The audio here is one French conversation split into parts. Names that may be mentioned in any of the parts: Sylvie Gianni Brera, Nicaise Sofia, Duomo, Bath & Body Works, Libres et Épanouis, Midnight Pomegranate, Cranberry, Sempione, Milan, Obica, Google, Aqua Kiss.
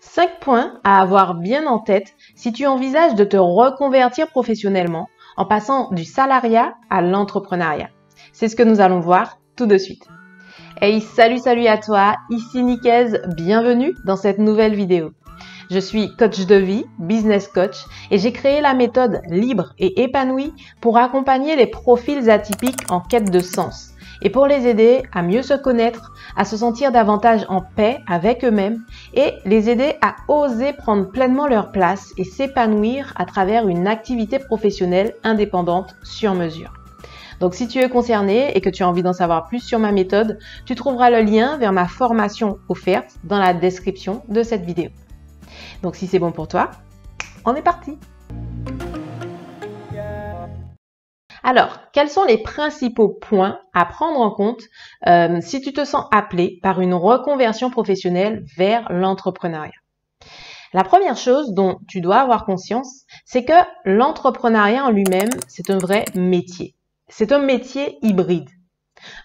5 points à avoir bien en tête si tu envisages de te reconvertir professionnellement en passant du salariat à l'entrepreneuriat. C'est ce que nous allons voir tout de suite. Hey, salut à toi, ici Nicaise, bienvenue dans cette nouvelle vidéo. Je suis coach de vie, business coach, et j'ai créé la méthode Libre et Épanouie pour accompagner les profils atypiques en quête de sens et pour les aider à mieux se connaître, à se sentir davantage en paix avec eux-mêmes et les aider à oser prendre pleinement leur place et s'épanouir à travers une activité professionnelle indépendante sur mesure. Donc si tu es concerné et que tu as envie d'en savoir plus sur ma méthode, tu trouveras le lien vers ma formation offerte dans la description de cette vidéo. Donc si c'est bon pour toi, on est parti! Alors, quels sont les principaux points à prendre en compte si tu te sens appelé par une reconversion professionnelle vers l'entrepreneuriat? La première chose dont tu dois avoir conscience, c'est que l'entrepreneuriat en lui-même, c'est un vrai métier. C'est un métier hybride.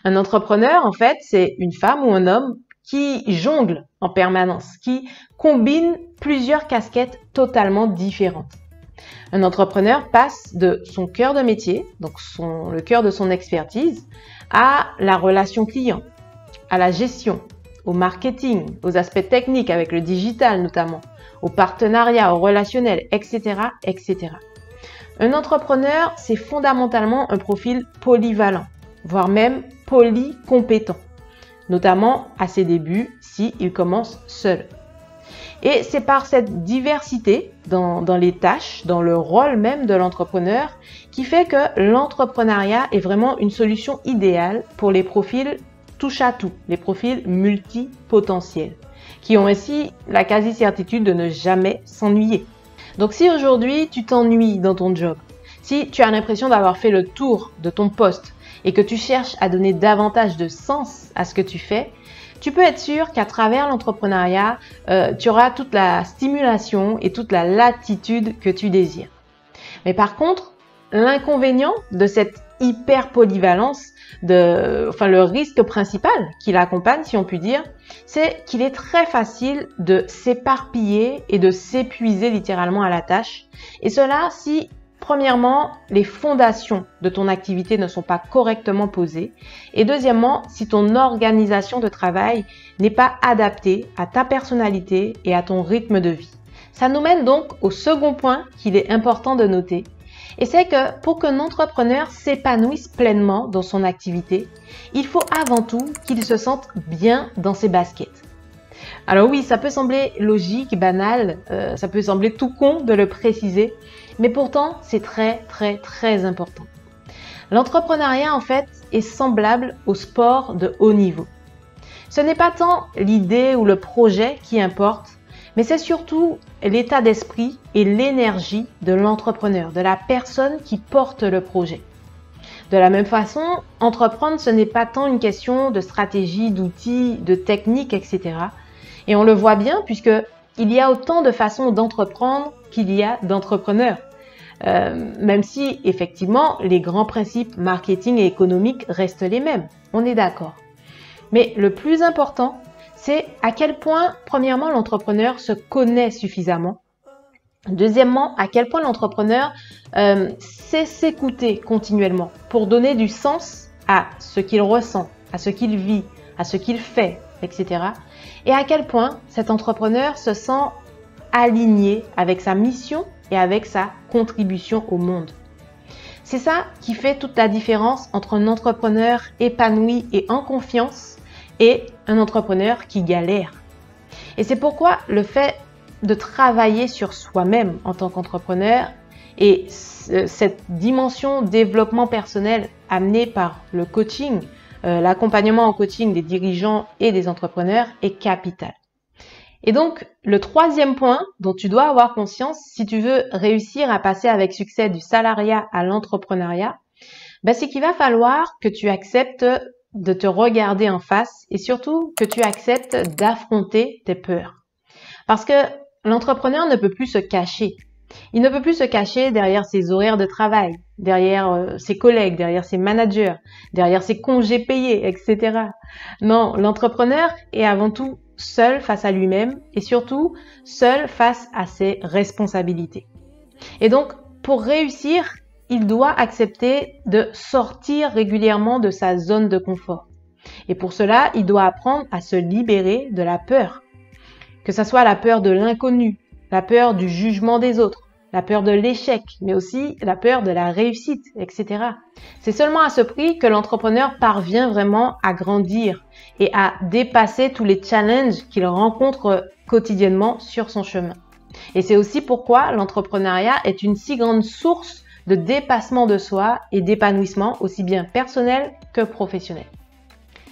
Un entrepreneur, en fait, c'est une femme ou un homme qui jongle en permanence, qui combine plusieurs casquettes totalement différentes. Un entrepreneur passe de son cœur de métier, donc le cœur de son expertise, à la relation client, à la gestion, au marketing, aux aspects techniques avec le digital notamment, au partenariat, au relationnel, etc., etc. Un entrepreneur, c'est fondamentalement un profil polyvalent, voire même polycompétent, notamment à ses débuts s'il commence seul. Et c'est par cette diversité dans les tâches, dans le rôle même de l'entrepreneur, qui fait que l'entrepreneuriat est vraiment une solution idéale pour les profils touche à tout, les profils multipotentiels, qui ont ainsi la quasi-certitude de ne jamais s'ennuyer. Donc si aujourd'hui tu t'ennuies dans ton job, si tu as l'impression d'avoir fait le tour de ton poste et que tu cherches à donner davantage de sens à ce que tu fais, tu peux être sûr qu'à travers l'entrepreneuriat, tu auras toute la stimulation et toute la latitude que tu désires. Mais par contre, l'inconvénient de cette hyper polyvalence, le risque principal qui l'accompagne, si on peut dire, c'est qu'il est très facile de s'éparpiller et de s'épuiser littéralement à la tâche. Et cela si, premièrement, les fondations de ton activité ne sont pas correctement posées et deuxièmement, si ton organisation de travail n'est pas adaptée à ta personnalité et à ton rythme de vie. Ça nous mène donc au second point qu'il est important de noter et c'est que pour qu'un entrepreneur s'épanouisse pleinement dans son activité, il faut avant tout qu'il se sente bien dans ses baskets. Alors oui, ça peut sembler logique, banal, ça peut sembler tout con de le préciser, mais pourtant c'est très important. L'entrepreneuriat en fait est semblable au sport de haut niveau. Ce n'est pas tant l'idée ou le projet qui importe, mais c'est surtout l'état d'esprit et l'énergie de l'entrepreneur, de la personne qui porte le projet. De la même façon, entreprendre, ce n'est pas tant une question de stratégie, d'outils, de techniques, etc. Et on le voit bien puisque il y a autant de façons d'entreprendre qu'il y a d'entrepreneurs. Même si, effectivement, les grands principes marketing et économiques restent les mêmes. On est d'accord. Mais le plus important, c'est à quel point, premièrement, l'entrepreneur se connaît suffisamment. Deuxièmement, à quel point l'entrepreneur sait s'écouter continuellement pour donner du sens à ce qu'il ressent, à ce qu'il vit, à ce qu'il fait, etc. Et à quel point cet entrepreneur se sent aligné avec sa mission et avec sa contribution au monde. C'est ça qui fait toute la différence entre un entrepreneur épanoui et en confiance et un entrepreneur qui galère. Et c'est pourquoi le fait de travailler sur soi-même en tant qu'entrepreneur et cette dimension développement personnel amenée par le coaching, l'accompagnement en coaching des dirigeants et des entrepreneurs est capital. Et donc, le troisième point dont tu dois avoir conscience si tu veux réussir à passer avec succès du salariat à l'entrepreneuriat, c'est qu'il va falloir que tu acceptes de te regarder en face et surtout que tu acceptes d'affronter tes peurs. Parce que l'entrepreneur ne peut plus se cacher. Il ne peut plus se cacher derrière ses horaires de travail, derrière ses collègues, derrière ses managers, derrière ses congés payés, etc. Non, l'entrepreneur est avant tout seul face à lui-même et surtout seul face à ses responsabilités. Et donc, pour réussir, il doit accepter de sortir régulièrement de sa zone de confort. Et pour cela, il doit apprendre à se libérer de la peur. Que ce soit la peur de l'inconnu, la peur du jugement des autres, la peur de l'échec, mais aussi la peur de la réussite, etc. C'est seulement à ce prix que l'entrepreneur parvient vraiment à grandir et à dépasser tous les challenges qu'il rencontre quotidiennement sur son chemin. Et c'est aussi pourquoi l'entrepreneuriat est une si grande source de dépassement de soi et d'épanouissement aussi bien personnel que professionnel.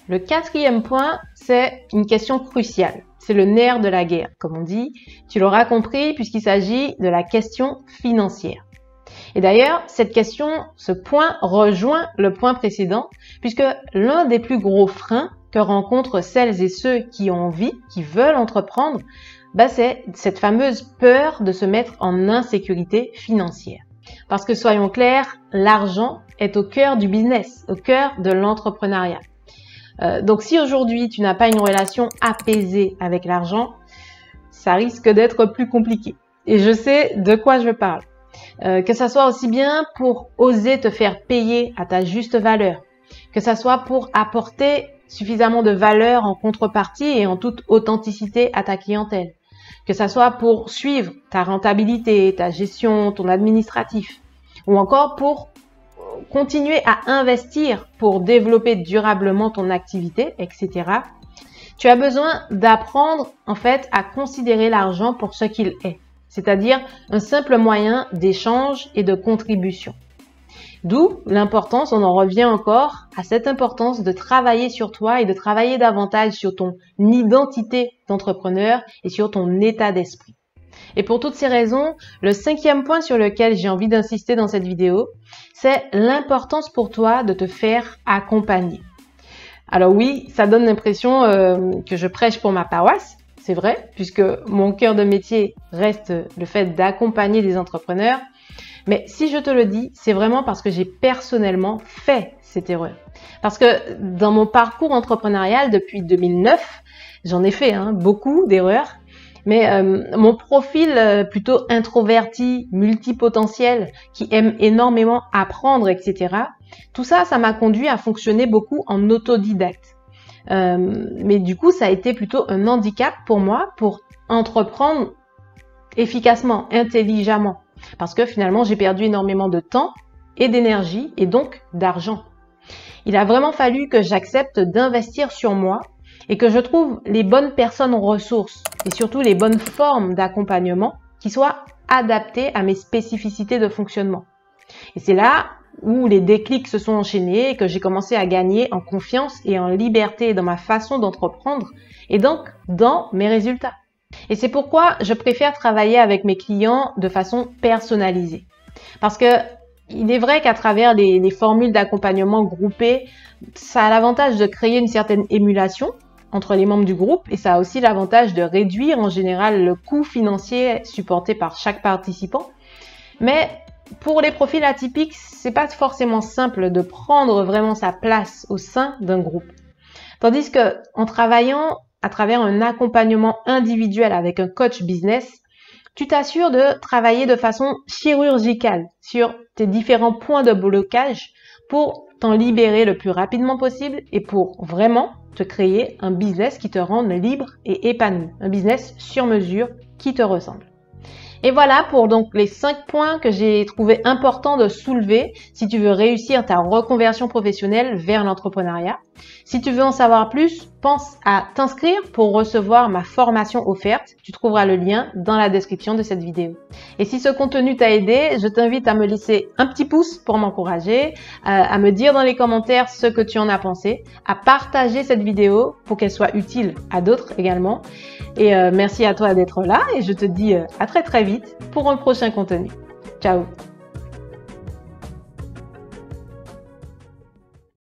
Le quatrième point, c'est une question cruciale. C'est le nerf de la guerre, comme on dit. Tu l'auras compris puisqu'il s'agit de la question financière. Et d'ailleurs, cette question, ce point rejoint le point précédent puisque l'un des plus gros freins que rencontrent celles et ceux qui ont envie, qui veulent entreprendre, c'est cette fameuse peur de se mettre en insécurité financière. Parce que soyons clairs, l'argent est au cœur du business, au cœur de l'entrepreneuriat. Donc si aujourd'hui tu n'as pas une relation apaisée avec l'argent, ça risque d'être plus compliqué. Et je sais de quoi je parle. Que ça soit aussi bien pour oser te faire payer à ta juste valeur, que ça soit pour apporter suffisamment de valeur en contrepartie et en toute authenticité à ta clientèle, que ça soit pour suivre ta rentabilité, ta gestion, ton administratif, ou encore pour continuer à investir pour développer durablement ton activité, etc. Tu as besoin d'apprendre en fait à considérer l'argent pour ce qu'il est, c'est-à-dire un simple moyen d'échange et de contribution. D'où l'importance, on en revient encore à cette importance de travailler sur toi et de travailler davantage sur ton identité d'entrepreneur et sur ton état d'esprit. Et pour toutes ces raisons, le cinquième point sur lequel j'ai envie d'insister dans cette vidéo, c'est l'importance pour toi de te faire accompagner. Alors oui, ça donne l'impression que je prêche pour ma paroisse, c'est vrai, puisque mon cœur de métier reste le fait d'accompagner des entrepreneurs. Mais si je te le dis, c'est vraiment parce que j'ai personnellement fait cette erreur. Parce que dans mon parcours entrepreneurial depuis 2009, j'en ai fait beaucoup d'erreurs. Mais mon profil plutôt introverti, multipotentiel, qui aime énormément apprendre, etc. Tout ça, ça m'a conduit à fonctionner beaucoup en autodidacte. Mais du coup, ça a été plutôt un handicap pour moi pour entreprendre efficacement, intelligemment. Parce que finalement, j'ai perdu énormément de temps et d'énergie et donc d'argent. Il a vraiment fallu que j'accepte d'investir sur moi et que je trouve les bonnes personnes ressources et surtout les bonnes formes d'accompagnement qui soient adaptées à mes spécificités de fonctionnement. Et c'est là où les déclics se sont enchaînés et que j'ai commencé à gagner en confiance et en liberté dans ma façon d'entreprendre et donc dans mes résultats. Et c'est pourquoi je préfère travailler avec mes clients de façon personnalisée. Parce que il est vrai qu'à travers les formules d'accompagnement groupées, ça a l'avantage de créer une certaine émulation entre les membres du groupe et ça a aussi l'avantage de réduire en général le coût financier supporté par chaque participant. Mais pour les profils atypiques, c'est pas forcément simple de prendre vraiment sa place au sein d'un groupe. Tandis que en travaillant à travers un accompagnement individuel avec un coach business, tu t'assures de travailler de façon chirurgicale sur tes différents points de blocage pour t'en libérer le plus rapidement possible et pour vraiment te créer un business qui te rende libre et épanoui, un business sur mesure qui te ressemble. Et voilà pour donc les 5 points que j'ai trouvé important de soulever si tu veux réussir ta reconversion professionnelle vers l'entrepreneuriat. Si tu veux en savoir plus, pense à t'inscrire pour recevoir ma formation offerte. Tu trouveras le lien dans la description de cette vidéo. Et si ce contenu t'a aidé, je t'invite à me laisser un petit pouce pour m'encourager, à me dire dans les commentaires ce que tu en as pensé, à partager cette vidéo pour qu'elle soit utile à d'autres également. Et merci à toi d'être là et je te dis à très vite pour un prochain contenu. Ciao!